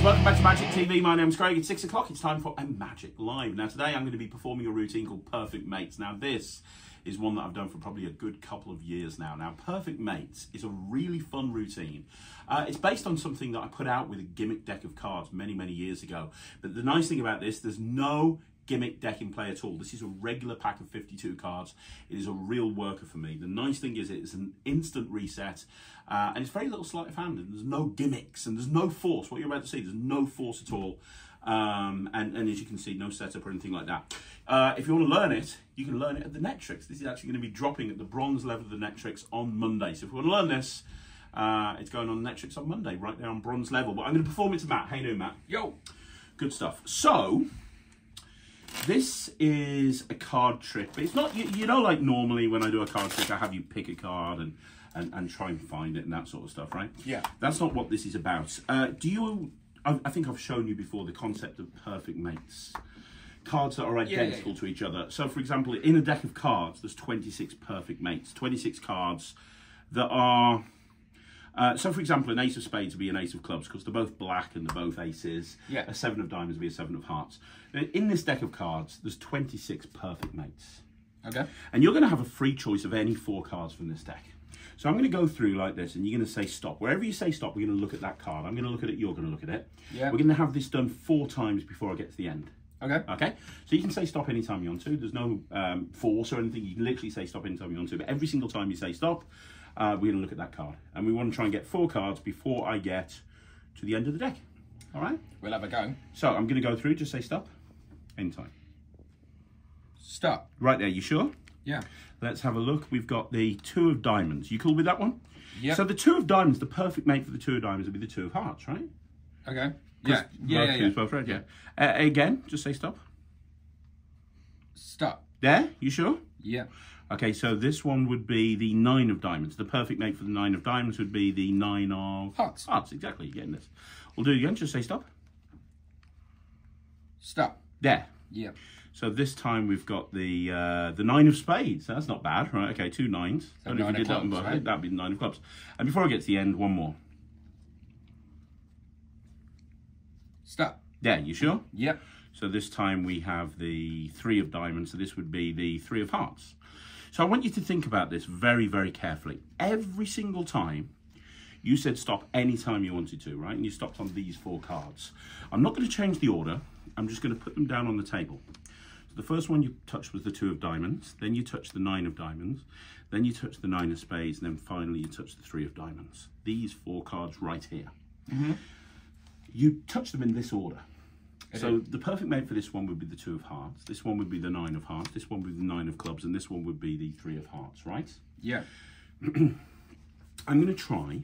guys, welcome back to Magic TV. My name's Craig. It's 6 o'clock. It's time for a Magic Live. Now today I'm going to be performing a routine called Perfect Mates. Now this is one that I've done for probably a good couple of years now. Now Perfect Mates is a really fun routine. It's based on something that I put out with a gimmick deck of cards many years ago. But the nice thing about this, there's no gimmick deck in play at all. This is a regular pack of 52 cards. It is a real worker for me. The nice thing is it's an instant reset and it's very little sleight of hand, and there's no gimmicks and there's no force. What you're about to see, there's no force at all. And as you can see, no setup or anything like that. If you want to learn it, you can learn it at the Netrix. This is actually going to be dropping at the bronze level of the Netrix on Monday. So if you want to learn this, it's going on Netrix on Monday, right there on bronze level. But I'm going to perform it to Matt. Hey, new Matt. Yo. Good stuff. So this is a card trick, but it's not, you know, like normally when I do a card trick, I have you pick a card and try and find it and that sort of stuff, right? Yeah. That's not what this is about. I think I've shown you before the concept of perfect mates. Cards that are identical to each other. So, for example, in a deck of cards, there's 26 perfect mates, 26 cards that are... so, for example, an ace of spades would be an ace of clubs because they're both black and they're both aces. Yeah. A seven of diamonds would be a seven of hearts. Now, in this deck of cards, there's 26 perfect mates. Okay. And you're going to have a free choice of any four cards from this deck. So I'm going to go through like this, and you're going to say stop. Wherever you say stop, we're going to look at that card. I'm going to look at it, you're going to look at it. Yeah. We're going to have this done 4 times before I get to the end. Okay. Okay? So you can say stop anytime you want to. There's no force or anything. You can literally say stop anytime you want to. But every single time you say stop, we're going to look at that card, and we want to try and get 4 cards before I get to the end of the deck. All right? We'll have a go. So I'm going to go through, just say stop. Anytime. Stop. Right there, you sure? Yeah. Let's have a look. We've got the 2 of diamonds. You cool with that one? Yeah. So the 2 of diamonds, the perfect mate for the 2 of diamonds would be the 2 of hearts, right? Okay. Yeah. Yeah. Again, just say stop. Stop. There, you sure? Yeah. Okay, so this one would be the 9 of diamonds. The perfect mate for the 9 of diamonds would be the 9 of... hearts. Hearts, exactly. You're getting this. We'll do it again. Just say stop. Stop. There. Yeah. So this time we've got the 9 of spades. That's not bad, right? Okay, 2 9s. So nine of clubs, right? That'd be the 9 of clubs. And before I get to the end, one more. Stop. There, you sure? Yep. So this time we have the 3 of diamonds. So this would be the 3 of hearts. So I want you to think about this very carefully. Every single time you said stop any time you wanted to, right? And you stopped on these 4 cards. I'm not going to change the order. I'm just going to put them down on the table. So the first one you touched was the 2 of diamonds. Then you touched the 9 of diamonds. Then you touched the 9 of spades. And then finally you touched the 3 of diamonds. These 4 cards right here. Mm-hmm. You touch them in this order. So the perfect mate for this one would be the 2 of hearts, this one would be the 9 of hearts, this one would be the 9 of clubs, and this one would be the 3 of hearts, right? Yeah. I'm going to try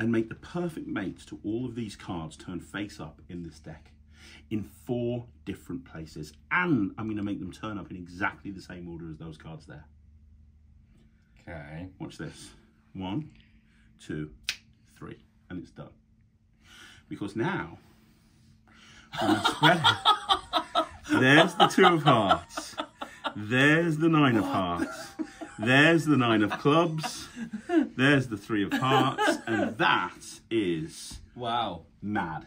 and make the perfect mates to all of these cards turn face up in this deck in 4 different places. And I'm going to make them turn up in exactly the same order as those cards there. Okay. Watch this. 1, 2, 3. And it's done. Because now... there's the 2 of hearts, there's the 9 of hearts, there's the 9 of clubs, there's the 3 of hearts, and that is mad.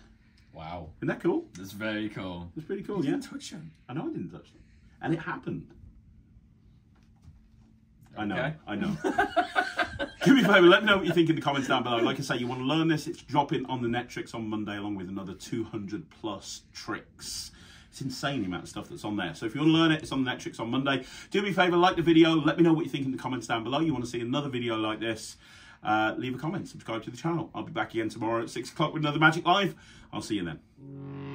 Wow. Isn't that cool? That's very cool. That's pretty cool, yeah? You didn't touch them. I know I didn't touch them. And it happened. Okay. I know, I know. Do me a favour, let me know what you think in the comments down below. Like I say, you want to learn this, it's dropping on the Netrix on Monday along with another 200+ tricks. It's insane the amount of stuff that's on there. So if you want to learn it, it's on the Netrix on Monday. Do me a favour, like the video, let me know what you think in the comments down below. You want to see another video like this, leave a comment, subscribe to the channel. I'll be back again tomorrow at 6 o'clock with another Magic Live. I'll see you then.